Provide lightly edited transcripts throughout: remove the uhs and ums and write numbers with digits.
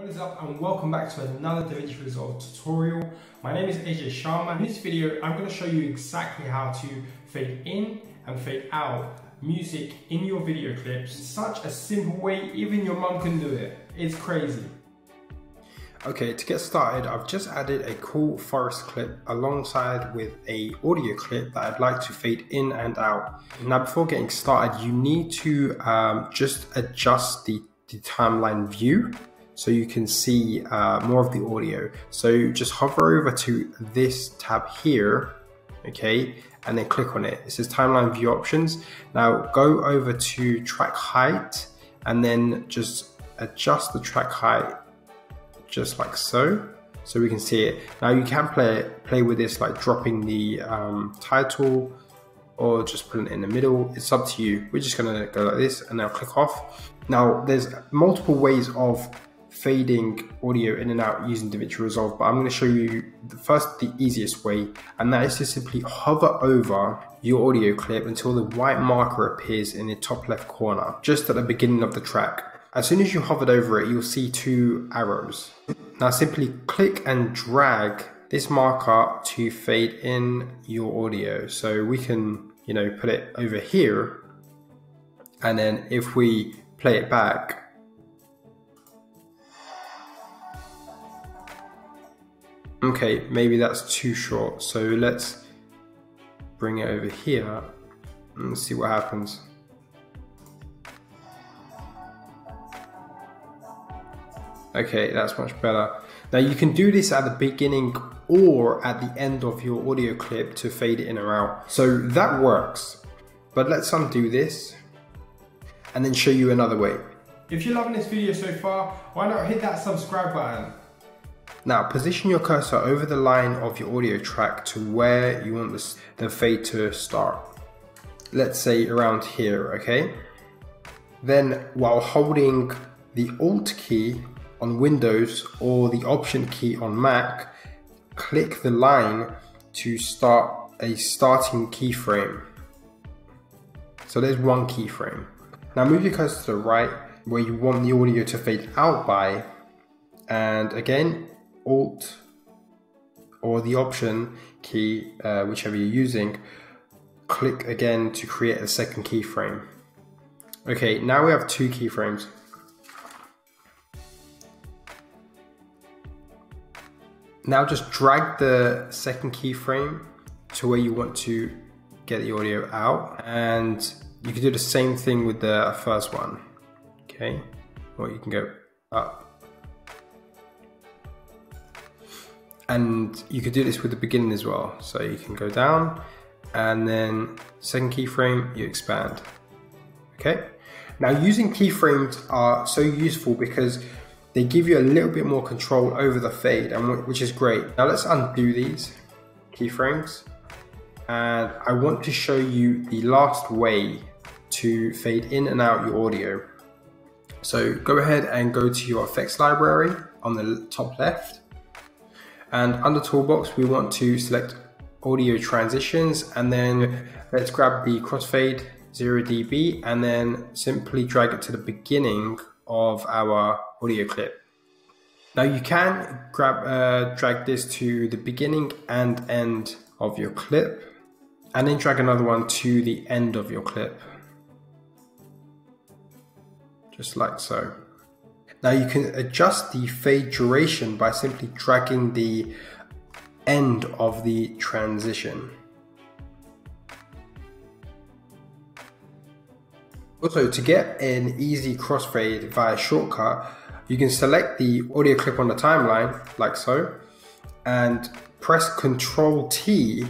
What is up, and welcome back to another DaVinci Resolve tutorial. My name is Ajay Sharma. In this video, I'm going to show you exactly how to fade in and fade out music in your video clips. It's such a simple way, even your mum can do it. It's crazy. Okay, to get started, I've just added a cool forest clip alongside with an audio clip that I'd like to fade in and out. Now, before getting started, you need to just adjust the timeline view so you can see more of the audio. So just hover over to this tab here, okay, and then click on it. It says timeline view options. Now go over to track height and then just adjust the track height just like so we can see it. Now you can play with this, like dropping the title or just put it in the middle. It's up to you. We're just gonna go like this and now click off. Now there's multiple ways of fading audio in and out using DaVinci Resolve, but I'm going to show you the easiest way, and that is to simply hover over your audio clip until the white marker appears in the top left corner, just at the beginning of the track. As soon as you hovered over it, you'll see two arrows. Now simply click and drag this marker to fade in your audio. So we can, you know, put it over here, and then if we play it back, okay, maybe that's too short. So let's bring it over here and see what happens. Okay, that's much better. Now you can do this at the beginning or at the end of your audio clip to fade it in or out. So that works, but let's undo this and then show you another way. If you're loving this video so far, why not hit that subscribe button? Now position your cursor over the line of your audio track to where you want the fade to start. Let's say around here, okay? Then while holding the Alt key on Windows or the Option key on Mac, click the line to start a starting keyframe. So there's one keyframe. Now move your cursor to the right where you want the audio to fade out by, and again, Alt or the Option key, whichever you're using, click again to create a second keyframe. Okay, now we have two keyframes. Now just drag the second keyframe to where you want to get the audio out, and you can do the same thing with the first one, okay? Or you can go up. And you could do this with the beginning as well. So you can go down and then second keyframe, you expand. Okay. Now using keyframes are so useful because they give you a little bit more control over the fade, and which is great. Now let's undo these keyframes. And I want to show you the last way to fade in and out your audio. So go ahead and go to your effects library on the top left. And under Toolbox, we want to select Audio Transitions, and then let's grab the Crossfade 0dB and then simply drag it to the beginning of our audio clip. Now you can drag this to the beginning and end of your clip, and then drag another one to the end of your clip. Just like so. Now you can adjust the fade duration by simply dragging the end of the transition. Also, to get an easy crossfade via shortcut, you can select the audio clip on the timeline, like so, and press Ctrl T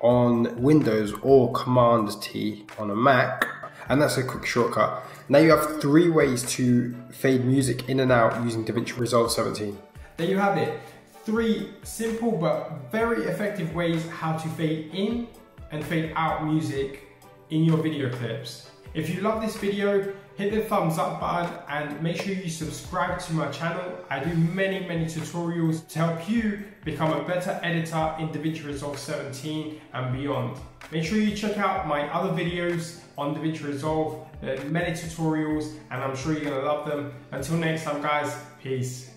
on Windows or Command T on a Mac, and that's a quick shortcut. Now you have three ways to fade music in and out using DaVinci Resolve 17. There you have it. Three simple but very effective ways how to fade in and fade out music in your video clips. If you love this video, hit the thumbs up button and make sure you subscribe to my channel. I do many tutorials to help you become a better editor in DaVinci Resolve 17 and beyond. Make sure you check out my other videos on DaVinci Resolve, many tutorials, and I'm sure you're gonna love them. Until next time guys, peace.